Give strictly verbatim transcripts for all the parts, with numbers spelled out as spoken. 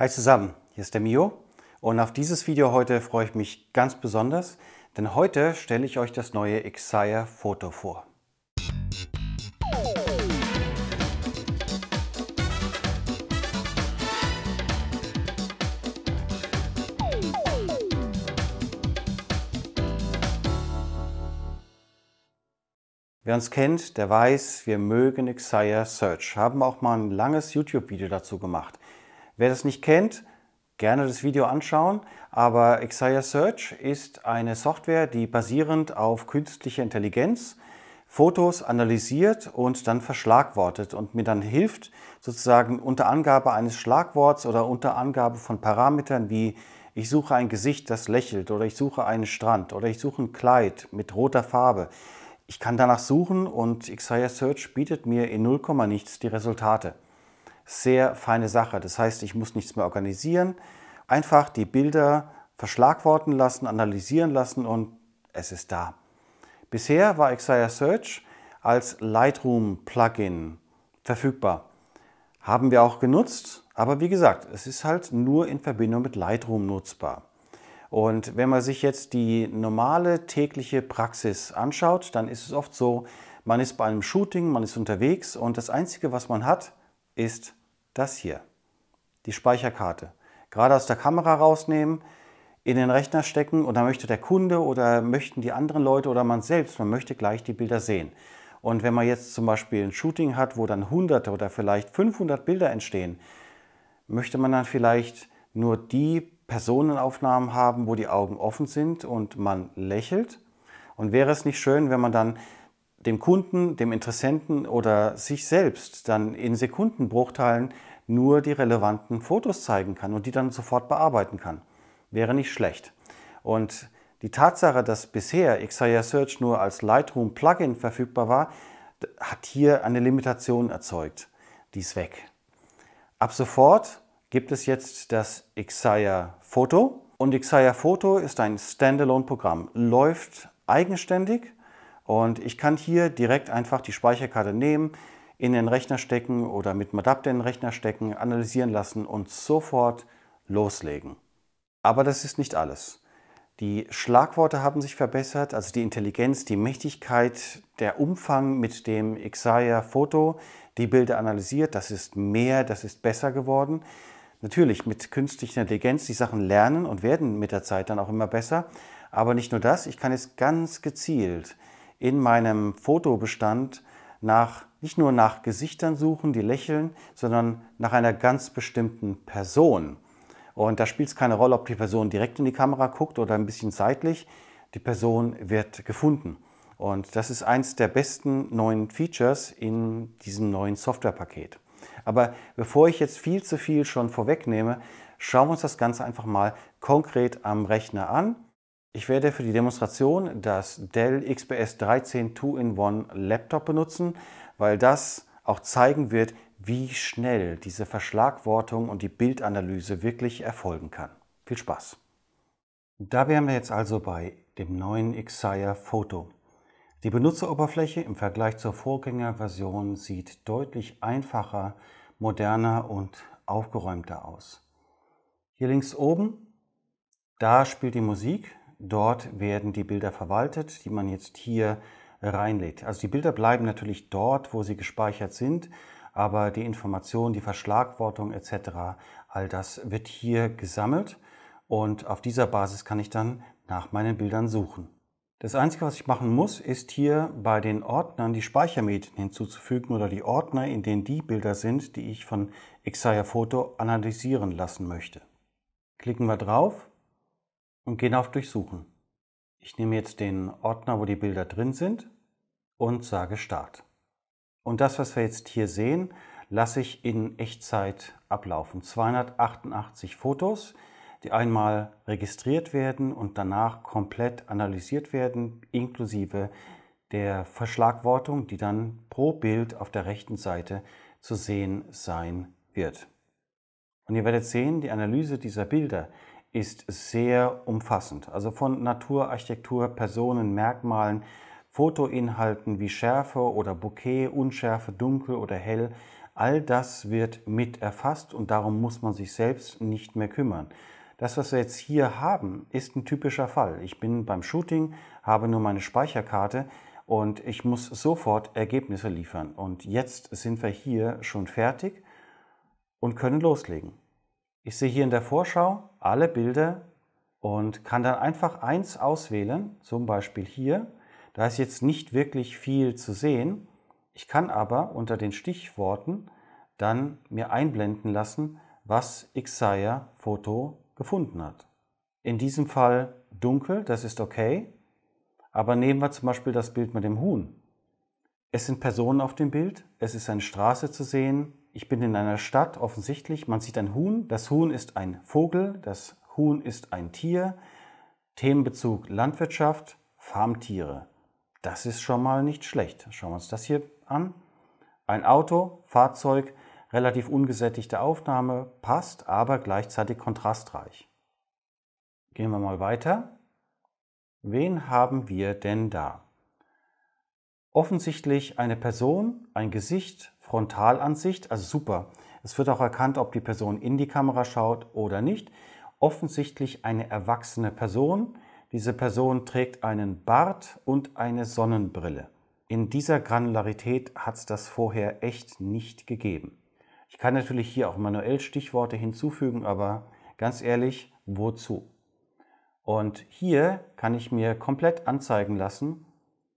Hi zusammen, hier ist der Mio und auf dieses Video heute freue ich mich ganz besonders, denn heute stelle ich euch das neue Excire Foto vor. Wer uns kennt, der weiß, wir mögen Excire Search, haben auch mal ein langes YouTube-Video dazu gemacht. Wer das nicht kennt, gerne das Video anschauen, aber Excire Search ist eine Software, die basierend auf künstlicher Intelligenz Fotos analysiert und dann verschlagwortet und mir dann hilft, sozusagen unter Angabe eines Schlagworts oder unter Angabe von Parametern wie ich suche ein Gesicht, das lächelt, oder ich suche einen Strand, oder ich suche ein Kleid mit roter Farbe. Ich kann danach suchen und Excire Search bietet mir in null, nichts die Resultate. Sehr feine Sache, das heißt, ich muss nichts mehr organisieren, einfach die Bilder verschlagworten lassen, analysieren lassen und es ist da. Bisher war Excire Search als Lightroom-Plugin verfügbar. Haben wir auch genutzt, aber wie gesagt, es ist halt nur in Verbindung mit Lightroom nutzbar. Und wenn man sich jetzt die normale tägliche Praxis anschaut, dann ist es oft so, man ist bei einem Shooting, man ist unterwegs und das Einzige, was man hat, ist das hier, die Speicherkarte. Gerade aus der Kamera rausnehmen, in den Rechner stecken und dann möchte der Kunde oder möchten die anderen Leute oder man selbst, man möchte gleich die Bilder sehen. Und wenn man jetzt zum Beispiel ein Shooting hat, wo dann hunderte oder vielleicht fünfhundert Bilder entstehen, möchte man dann vielleicht nur die Personenaufnahmen haben, wo die Augen offen sind und man lächelt. Und wäre es nicht schön, wenn man dann dem Kunden, dem Interessenten oder sich selbst dann in Sekundenbruchteilen nur die relevanten Fotos zeigen kann und die dann sofort bearbeiten kann. Wäre nicht schlecht. Und die Tatsache, dass bisher Excire Search nur als Lightroom-Plugin verfügbar war, hat hier eine Limitation erzeugt. Die ist weg. Ab sofort gibt es jetzt das Excire Foto. Und Excire Foto ist ein Standalone-Programm, läuft eigenständig. Und ich kann hier direkt einfach die Speicherkarte nehmen, in den Rechner stecken oder mit einem Adapter in den Rechner stecken, analysieren lassen und sofort loslegen. Aber das ist nicht alles. Die Schlagworte haben sich verbessert, also die Intelligenz, die Mächtigkeit, der Umfang, mit dem Excire Foto die Bilder analysiert, das ist mehr, das ist besser geworden. Natürlich, mit künstlicher Intelligenz, die Sachen lernen und werden mit der Zeit dann auch immer besser. Aber nicht nur das, ich kann jetzt ganz gezielt in meinem Fotobestand nach, nicht nur nach Gesichtern suchen, die lächeln, sondern nach einer ganz bestimmten Person. Und da spielt es keine Rolle, ob die Person direkt in die Kamera guckt oder ein bisschen seitlich. Die Person wird gefunden. Und das ist eins der besten neuen Features in diesem neuen Softwarepaket. Aber bevor ich jetzt viel zu viel schon vorwegnehme, schauen wir uns das Ganze einfach mal konkret am Rechner an. Ich werde für die Demonstration das Dell X P S dreizehn zwei in eins Laptop benutzen, weil das auch zeigen wird, wie schnell diese Verschlagwortung und die Bildanalyse wirklich erfolgen kann. Viel Spaß! Da wären wir jetzt also bei dem neuen Excire Foto. Die Benutzeroberfläche im Vergleich zur Vorgängerversion sieht deutlich einfacher, moderner und aufgeräumter aus. Hier links oben, da spielt die Musik. Dort werden die Bilder verwaltet, die man jetzt hier reinlädt. Also die Bilder bleiben natürlich dort, wo sie gespeichert sind, aber die Informationen, die Verschlagwortung et cetera, all das wird hier gesammelt und auf dieser Basis kann ich dann nach meinen Bildern suchen. Das Einzige, was ich machen muss, ist hier bei den Ordnern die Speichermedien hinzuzufügen oder die Ordner, in denen die Bilder sind, die ich von Excire Foto analysieren lassen möchte. Klicken wir drauf und gehen auf Durchsuchen. Ich nehme jetzt den Ordner, wo die Bilder drin sind und sage Start. Und das, was wir jetzt hier sehen, lasse ich in Echtzeit ablaufen. zweihundertachtundachtzig Fotos, die einmal registriert werden und danach komplett analysiert werden, inklusive der Verschlagwortung, die dann pro Bild auf der rechten Seite zu sehen sein wird. Und ihr werdet sehen, die Analyse dieser Bilder ist sehr umfassend. Also von Natur, Architektur, Personen, Merkmalen, Fotoinhalten wie Schärfe oder Bokeh, Unschärfe, Dunkel oder Hell, All das wird mit erfasst und darum muss man sich selbst nicht mehr kümmern. Das, was wir jetzt hier haben, ist ein typischer Fall. Ich bin beim Shooting, habe nur meine Speicherkarte und ich muss sofort Ergebnisse liefern. Und jetzt sind wir hier schon fertig und können loslegen. Ich sehe hier in der Vorschau alle Bilder und kann dann einfach eins auswählen, zum Beispiel hier. Da ist jetzt nicht wirklich viel zu sehen. Ich kann aber unter den Stichworten dann mir einblenden lassen, was Excire Foto gefunden hat. In diesem Fall dunkel, das ist okay, aber nehmen wir zum Beispiel das Bild mit dem Huhn. Es sind Personen auf dem Bild, es ist eine Straße zu sehen, ich bin in einer Stadt offensichtlich, man sieht ein Huhn, das Huhn ist ein Vogel, das Huhn ist ein Tier, Themenbezug Landwirtschaft, Farmtiere. Das ist schon mal nicht schlecht. Schauen wir uns das hier an. Ein Auto, Fahrzeug, relativ ungesättigte Aufnahme, passt, aber gleichzeitig kontrastreich. Gehen wir mal weiter. Wen haben wir denn da? Offensichtlich eine Person, ein Gesicht, Frontalansicht, also super. Es wird auch erkannt, ob die Person in die Kamera schaut oder nicht. Offensichtlich eine erwachsene Person. Diese Person trägt einen Bart und eine Sonnenbrille. In dieser Granularität hat es das vorher echt nicht gegeben. Ich kann natürlich hier auch manuell Stichworte hinzufügen, aber ganz ehrlich, wozu? Und hier kann ich mir komplett anzeigen lassen,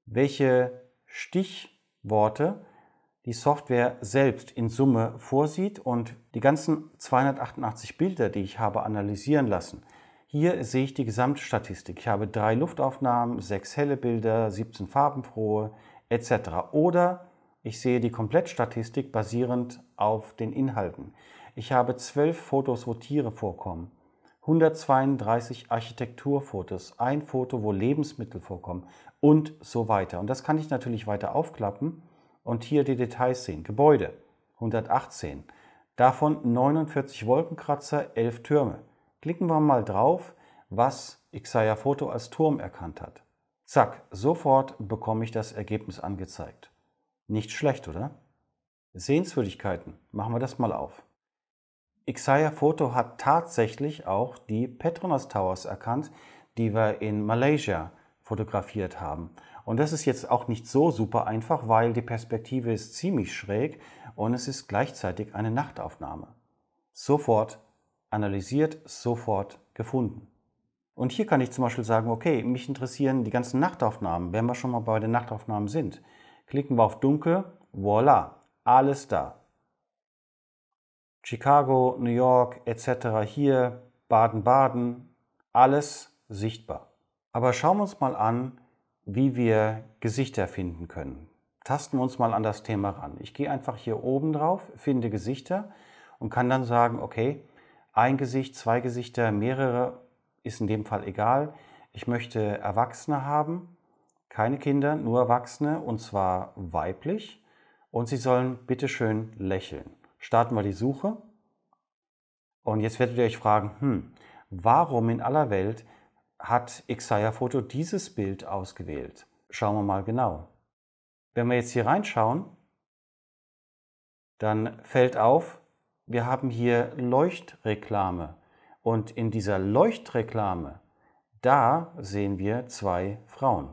welche Stichworte die Software selbst in Summe vorsieht und die ganzen zweihundertachtundachtzig Bilder, die ich habe analysieren lassen. Hier sehe ich die Gesamtstatistik. Ich habe drei Luftaufnahmen, sechs helle Bilder, siebzehn farbenfrohe et cetera. Oder ich sehe die Komplettstatistik basierend auf den Inhalten. Ich habe zwölf Fotos, wo Tiere vorkommen, hundertzweiunddreißig Architekturfotos, ein Foto, wo Lebensmittel vorkommen und so weiter. Und das kann ich natürlich weiter aufklappen und hier die Details sehen. Gebäude, hundertachtzehn, davon neunundvierzig Wolkenkratzer, elf Türme. Klicken wir mal drauf, was Excire Foto als Turm erkannt hat. Zack, sofort bekomme ich das Ergebnis angezeigt. Nicht schlecht, oder? Sehenswürdigkeiten, machen wir das mal auf. Excire Foto hat tatsächlich auch die Petronas Towers erkannt, die wir in Malaysia fotografiert haben. Und das ist jetzt auch nicht so super einfach, weil die Perspektive ist ziemlich schräg und es ist gleichzeitig eine Nachtaufnahme. Sofort analysiert, sofort gefunden. Und hier kann ich zum Beispiel sagen, okay, mich interessieren die ganzen Nachtaufnahmen, wenn wir schon mal bei den Nachtaufnahmen sind. Klicken wir auf Dunkel, voilà, alles da. Chicago, New York et cetera, hier, Baden-Baden, alles sichtbar. Aber schauen wir uns mal an, wie wir Gesichter finden können. Tasten wir uns mal an das Thema ran. Ich gehe einfach hier oben drauf, finde Gesichter und kann dann sagen, okay, ein Gesicht, zwei Gesichter, mehrere, ist in dem Fall egal. Ich möchte Erwachsene haben, keine Kinder, nur Erwachsene und zwar weiblich. Und sie sollen bitte schön lächeln. Starten wir die Suche. Und jetzt werdet ihr euch fragen, hm, warum in aller Welt hat Excire Foto dieses Bild ausgewählt? Schauen wir mal genau. Wenn wir jetzt hier reinschauen, dann fällt auf, wir haben hier Leuchtreklame und in dieser Leuchtreklame, da sehen wir zwei Frauen.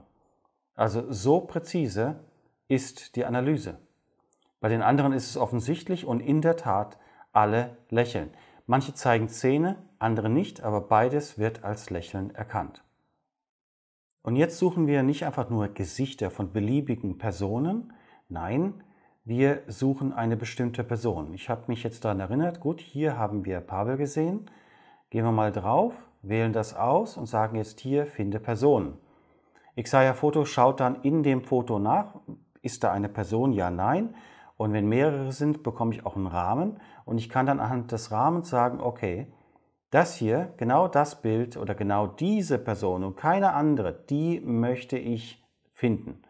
Also so präzise ist die Analyse. Bei den anderen ist es offensichtlich und in der Tat alle lächeln. Manche zeigen Zähne, andere nicht, aber beides wird als Lächeln erkannt. Und jetzt suchen wir nicht einfach nur Gesichter von beliebigen Personen, nein, wir suchen eine bestimmte Person. Ich habe mich jetzt daran erinnert, gut, hier haben wir Pavel gesehen. Gehen wir mal drauf, wählen das aus und sagen jetzt hier, finde Personen. Excire Foto schaut dann in dem Foto nach, ist da eine Person, ja, nein. Und wenn mehrere sind, bekomme ich auch einen Rahmen. Und ich kann dann anhand des Rahmens sagen, okay, das hier, genau das Bild oder genau diese Person und keine andere, die möchte ich finden.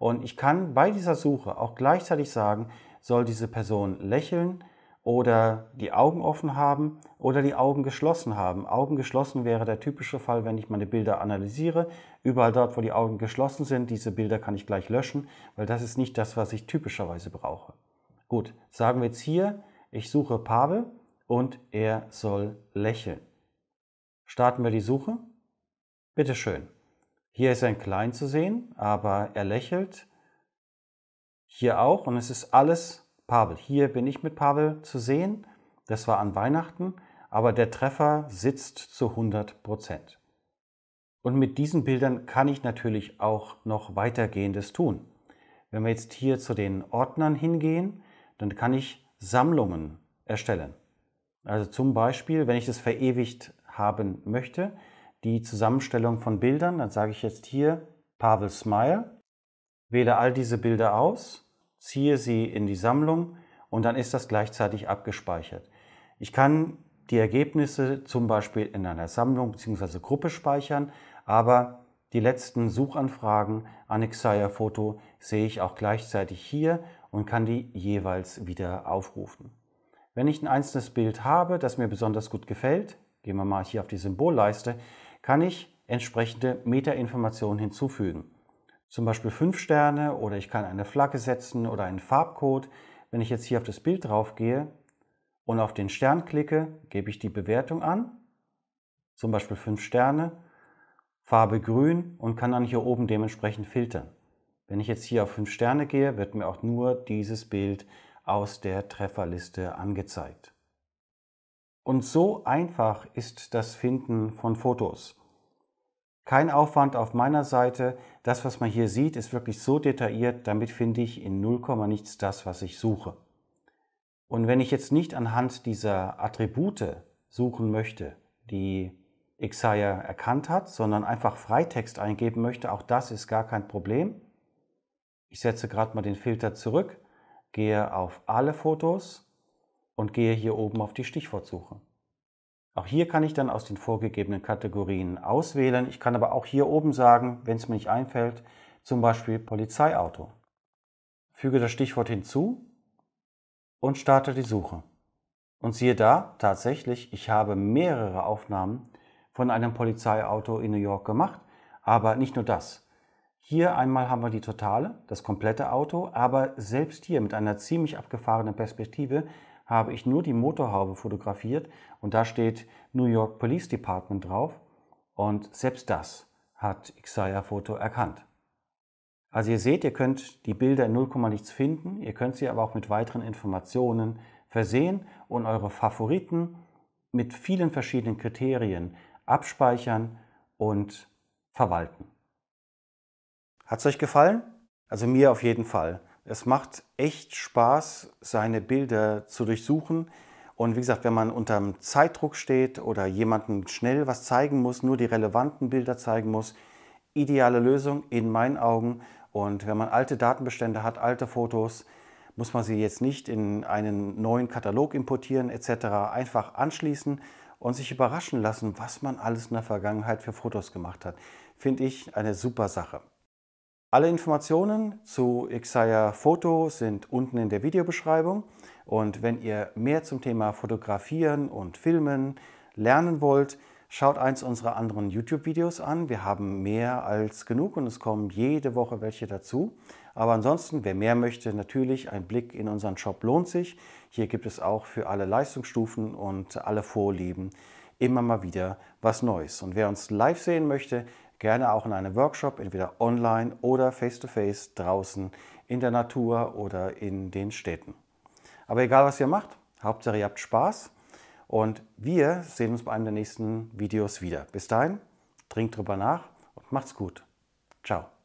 Und ich kann bei dieser Suche auch gleichzeitig sagen, soll diese Person lächeln oder die Augen offen haben oder die Augen geschlossen haben. Augen geschlossen wäre der typische Fall, wenn ich meine Bilder analysiere. Überall dort, wo die Augen geschlossen sind, diese Bilder kann ich gleich löschen, weil das ist nicht das, was ich typischerweise brauche. Gut, sagen wir jetzt hier, ich suche Pavel und er soll lächeln. Starten wir die Suche. Bitteschön. Hier ist ein Klein zu sehen, aber er lächelt. Hier auch und es ist alles Pavel. Hier bin ich mit Pavel zu sehen. Das war an Weihnachten, aber der Treffer sitzt zu hundert Prozent. Und mit diesen Bildern kann ich natürlich auch noch weitergehendes tun. Wenn wir jetzt hier zu den Ordnern hingehen, dann kann ich Sammlungen erstellen. Also zum Beispiel, wenn ich das verewigt haben möchte, die Zusammenstellung von Bildern, dann sage ich jetzt hier Pavel Smile, wähle all diese Bilder aus, ziehe sie in die Sammlung und dann ist das gleichzeitig abgespeichert. Ich kann die Ergebnisse zum Beispiel in einer Sammlung bzw. Gruppe speichern, aber die letzten Suchanfragen an Excire Foto sehe ich auch gleichzeitig hier und kann die jeweils wieder aufrufen. Wenn ich ein einzelnes Bild habe, das mir besonders gut gefällt, gehen wir mal hier auf die Symbolleiste, kann ich entsprechende Metainformationen hinzufügen. Zum Beispiel fünf Sterne oder ich kann eine Flagge setzen oder einen Farbcode. Wenn ich jetzt hier auf das Bild drauf gehe und auf den Stern klicke, gebe ich die Bewertung an, zum Beispiel fünf Sterne. Farbe grün und kann dann hier oben dementsprechend filtern. Wenn ich jetzt hier auf fünf Sterne gehe, wird mir auch nur dieses Bild aus der Trefferliste angezeigt. Und so einfach ist das Finden von Fotos. Kein Aufwand auf meiner Seite. Das, was man hier sieht, ist wirklich so detailliert, damit finde ich in null, nichts das, was ich suche. Und wenn ich jetzt nicht anhand dieser Attribute suchen möchte, die Excire erkannt hat, sondern einfach Freitext eingeben möchte, auch das ist gar kein Problem. Ich setze gerade mal den Filter zurück, gehe auf alle Fotos und gehe hier oben auf die Stichwortsuche. Auch hier kann ich dann aus den vorgegebenen Kategorien auswählen. Ich kann aber auch hier oben sagen, wenn es mir nicht einfällt, zum Beispiel Polizeiauto. Füge das Stichwort hinzu und starte die Suche. Und siehe da, tatsächlich, ich habe mehrere Aufnahmen von einem Polizeiauto in New York gemacht, aber nicht nur das. Hier einmal haben wir die totale, das komplette Auto, aber selbst hier mit einer ziemlich abgefahrenen Perspektive habe ich nur die Motorhaube fotografiert und da steht New York Police Department drauf und selbst das hat Excire Foto erkannt. Also ihr seht, ihr könnt die Bilder in null, nichts finden, ihr könnt sie aber auch mit weiteren Informationen versehen und eure Favoriten mit vielen verschiedenen Kriterien abspeichern und verwalten. Hat es euch gefallen? Also mir auf jeden Fall. Es macht echt Spaß, seine Bilder zu durchsuchen. Und wie gesagt, wenn man unter Zeitdruck steht oder jemandem schnell was zeigen muss, nur die relevanten Bilder zeigen muss, ideale Lösung in meinen Augen. Und wenn man alte Datenbestände hat, alte Fotos, muss man sie jetzt nicht in einen neuen Katalog importieren et cetera. Einfach anschließen und sich überraschen lassen, was man alles in der Vergangenheit für Fotos gemacht hat. Finde ich eine super Sache. Alle Informationen zu Excire Foto sind unten in der Videobeschreibung. Und wenn ihr mehr zum Thema Fotografieren und Filmen lernen wollt, schaut eins unserer anderen YouTube-Videos an. Wir haben mehr als genug und es kommen jede Woche welche dazu. Aber ansonsten, wer mehr möchte, natürlich ein Blick in unseren Shop lohnt sich. Hier gibt es auch für alle Leistungsstufen und alle Vorlieben immer mal wieder was Neues. Und wer uns live sehen möchte, gerne auch in einem Workshop, entweder online oder face-to-face draußen in der Natur oder in den Städten. Aber egal, was ihr macht, Hauptsache ihr habt Spaß. Und wir sehen uns bei einem der nächsten Videos wieder. Bis dahin, trinkt drüber nach und macht's gut. Ciao.